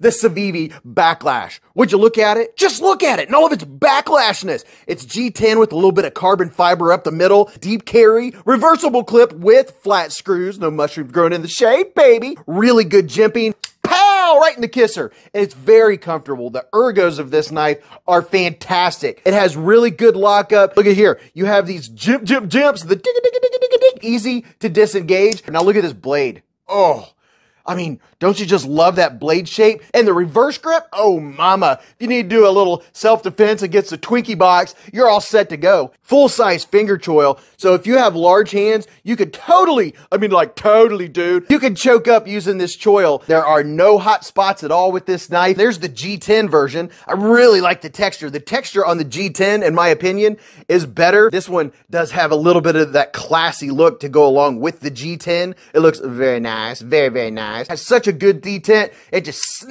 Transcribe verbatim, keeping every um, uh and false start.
the Civivi Backlash. Would you look at it? Just look at it and all of its backlashness. It's G ten with a little bit of carbon fiber up the middle, deep carry, reversible clip with flat screws, no mushroom grown in the shade, baby. Really good jimping. Right in the kisser, and it's very comfortable. The ergos of this knife are fantastic. It has really good lockup. Look at here, you have these jimp jimp jimps, the digga digga digga digga digga, easy to disengage. Now look at this blade. Oh, I mean, don't you just love that blade shape and the reverse grip? Oh mama, if you need to do a little self-defense against the Twinkie box, you're all set to go. Full-size finger choil, so if you have large hands, you could totally, I mean like totally dude, you could choke up using this choil. There are no hot spots at all with this knife. There's the G ten version. I really like the texture. The texture on the G ten, in my opinion, is better. This one does have a little bit of that classy look to go along with the G ten. It looks very nice, very, very nice. Has such a good detent, it just